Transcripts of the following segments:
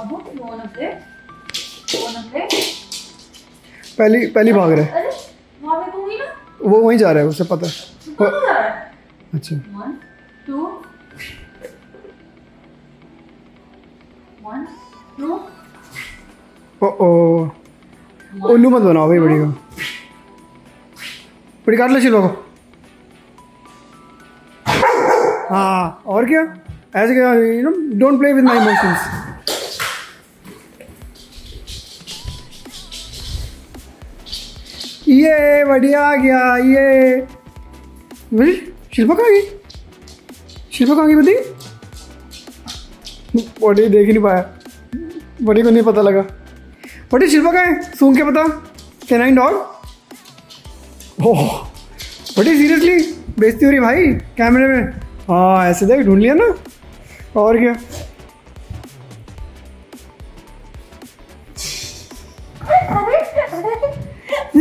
अब पहली भाग रहा है। वहाँ पे होगी ना? वो वहीं जा रहा है, उसे पता है। अच्छा 1 2 1 2 ओ उल्लू मत बनाओ भाई, बड़ी को बड़ी काट ले चिलो को। हाँ और क्या ऐसे क्या, you know don't play with my emotions. ये बढ़िया आ गया। ये शिल्पा कहाँ गई? शिल्पा कहाँ गई बड़ी? बड़ी देख ही नहीं पाया, बड़ी को नहीं पता लगा। बड़ी शिल्पा कहाँ है? सूंघ के पता। Canine dog. ओह बड़ी सीरियसली बेइज्जती हो रही भाई कैमरे में। हाँ ऐसे देख, ढूंढ लिया ना और क्या।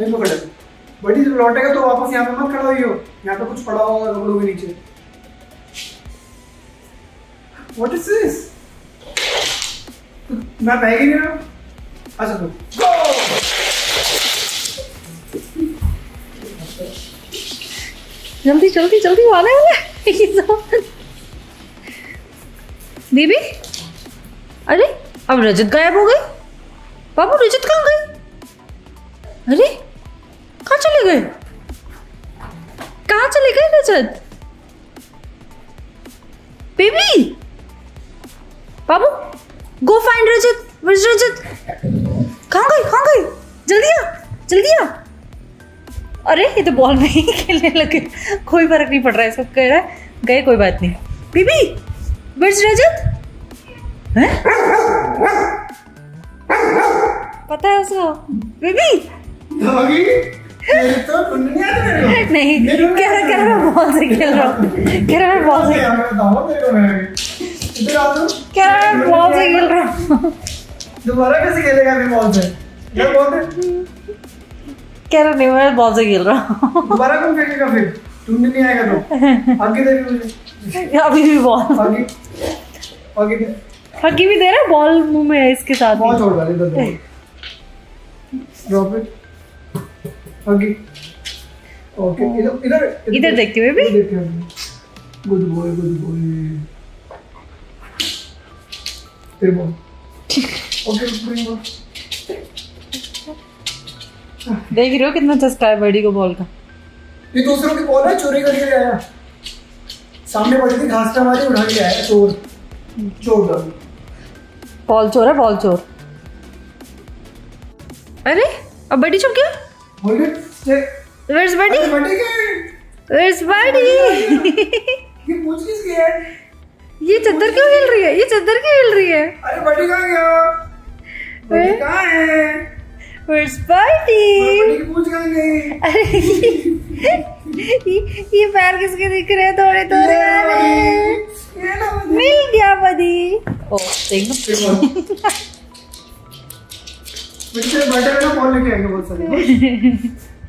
नहीं पकड़ा बड़ी, जब लौटेगा तो वापस यहाँ पे मत खड़ा हुई हो, यहाँ पे कुछ पड़ा होगा लोगों के नीचे। What is this? मैं बह ही नहीं रहा। अच्छा तो गो। जल्दी जल्दी जल्दी वाले वाले। बेबी अरे अब रजत गायब हो गई। बाबू रजत कहाँ गई? अरे कहाँ चले गए? कहाँ चले गए रजत? बेबी बाबू गो फाइंड रजत। रजत कहाँ गई? कहाँ गई? जल्दी आ जल्दी आ। अरे ये तो बॉल में ही खेलने लगे, कोई फर्क नहीं पड़ रहा है। इसको कह रहा है गए कोई बात नहीं। बेबी विज रजत है? पता है उसको बेबी तो नहीं बॉल से खेल रहा हूँ। दोबारा कैसे खेलेगा? बॉल से कह रहा नहीं मैं बॉल से खेल रहा हूँ। दोबारा कौन फेंकेगा फिर? ढूंढने नहीं आएगा तो अभी भी बॉल भी दे रहा है बॉल मुंह में इसके साथ। बॉल छोड़ डाली ओके ओके इधर इधर देखते हुए भी। Good boy good boy. तेरे बॉल ओके ब्रिंग बॉल। देख रहे हो कितना चस्का है बड़ी को बॉल का। ये दूसरों की बॉल है, चोरी करके ले आया। सामने पड़ी थी घास हमारी, उठा के आया चोर। चोर बॉल चोर है, बॉल चोर। अरे अब बड़ी चुप क्या? Where's Buddy? Where's Buddy? ये पूछ किसकी है? ये चद्दर क्यों हिल रही है? ये चद्दर क्यों हिल रही है? अरे बड़ी कहाँ गया? बड़ी कहाँ है? Where's Buddy? बड़ी की पूछ कहाँ गई? अरे ये पैर किसके दिख रहे हैं? थोड़े थोड़े आ रहे हैं। मिल गया बड़ी। Oh thank you. बच्चे बैठे बॉल लेके आएंगे बहुत सारे।